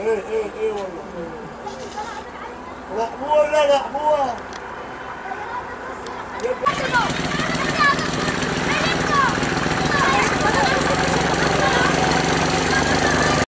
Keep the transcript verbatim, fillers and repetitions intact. ايه ايه ايه والله لا مو لا لا مو